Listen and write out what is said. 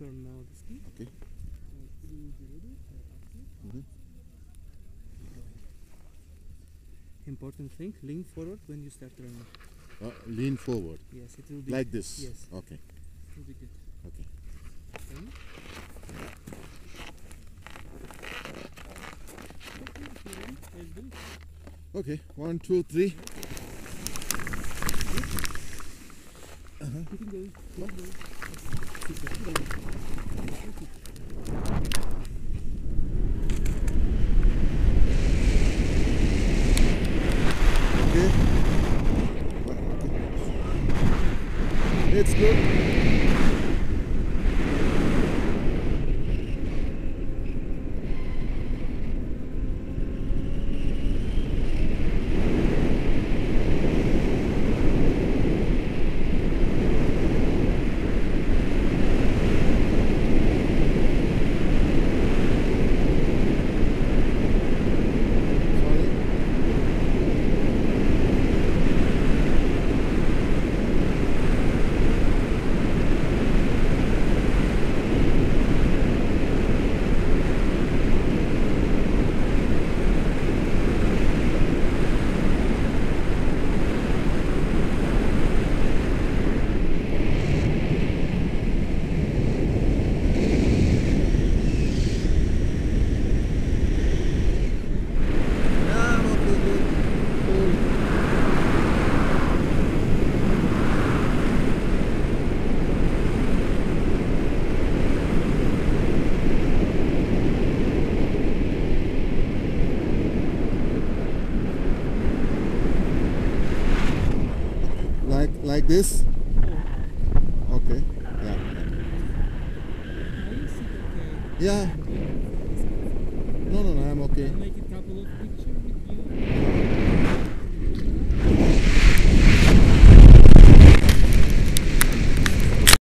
turn now the ski. Okay. Important thing, lean forward when you start running. Lean forward? Yes, it will be. Like this? Yes. Okay. It will be good. Okay. And okay, 1, 2, 3. Okay. It's good. Like this? Okay. Yeah. Yeah. No, I'm okay. Make a couple of pictures.